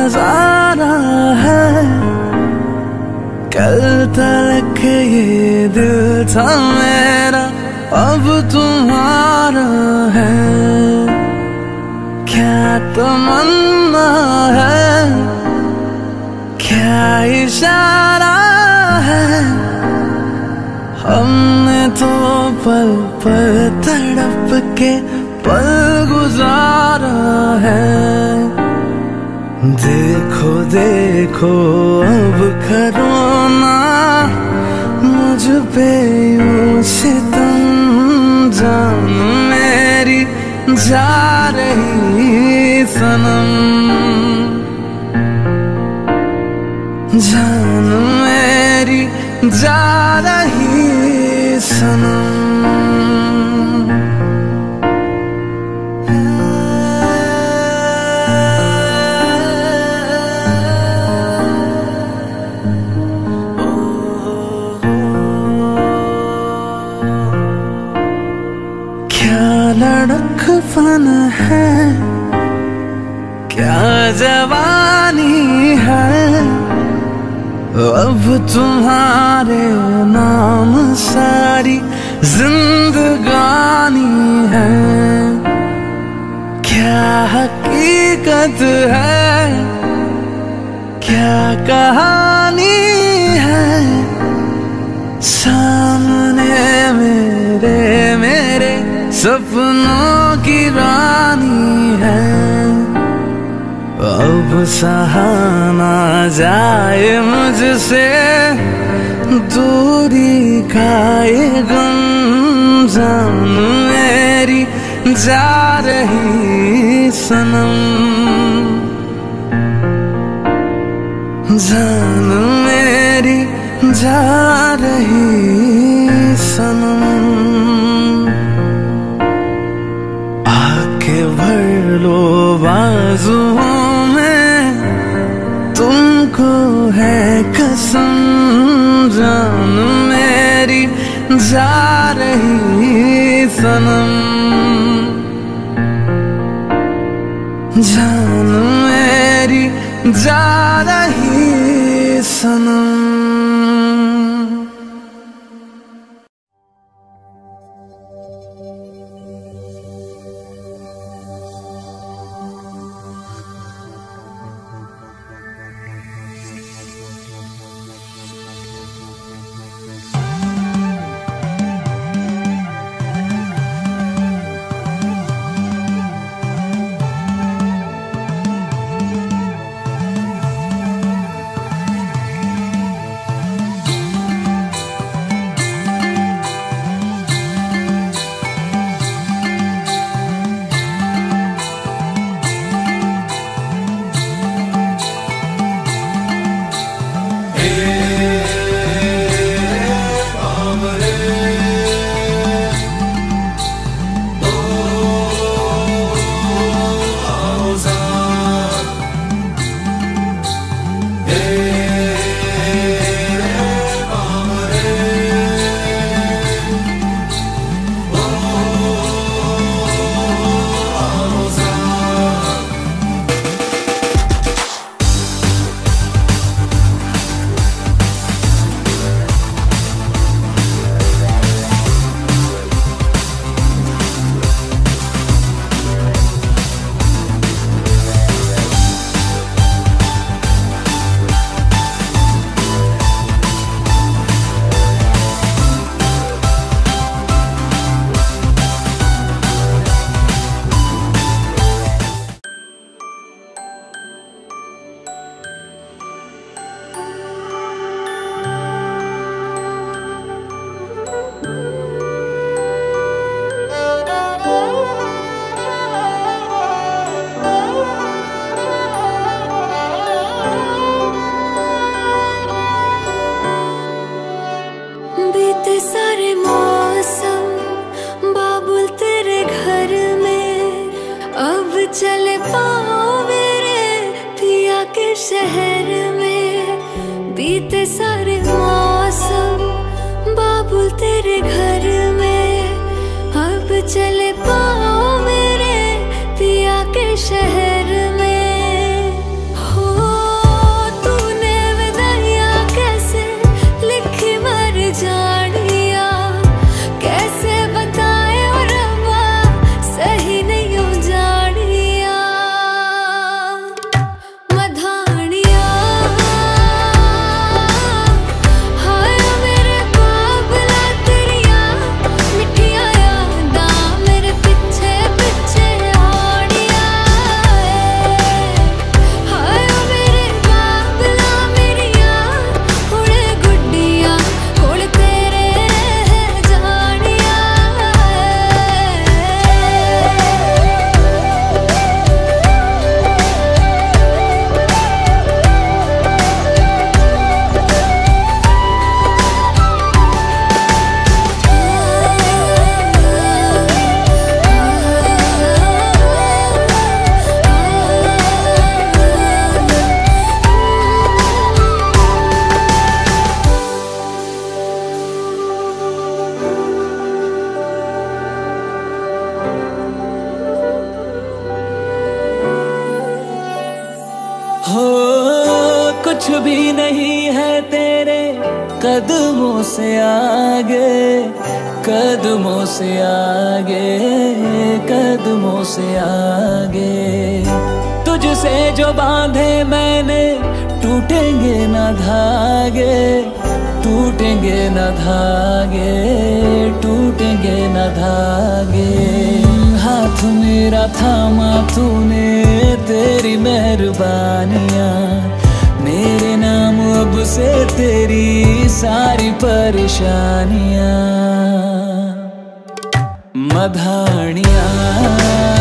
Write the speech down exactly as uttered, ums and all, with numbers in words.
नजारा है, कल तक ये दिल था मेरा अब तुम्हारा है। क्या तमन्ना है, क्या इशारा है, हमने तो पल पल तड़प के पल गुजारा है। देखो देखो अब करो ना मुझ पे यूं सितम, जान मेरी जा रही सनम, जान मेरी जा रही सनम। फन है, क्या जवानी है, अब तुम्हारे नाम सारी जिंदगानी है। क्या हकीकत है, क्या कहानी है, सामने मेरे मेरे सपनों की रानी है। अब सहाना जाए मुझसे दूरी का ये गम, जान मेरी जा रही सनम, जान मेरी जा रही सनम। लो बाजुओं में तुमको है कसम, जान मेरी जा रही सनम, जान मेरी जा रही सनम। शहर में हो हो कुछ भी नहीं है तेरे कदमों से आगे, कदमों से आगे, कदमों से आगे। तुझसे जो बांधे मैंने टूटेंगे न धागे, टूटेंगे न धागे, टूटेंगे न धागे। हाथ मेरा थामा तूने तेरी मेहरबानियाँ, मेरे नाम अब से तेरी सारी परेशानियाँ मधानियाँ।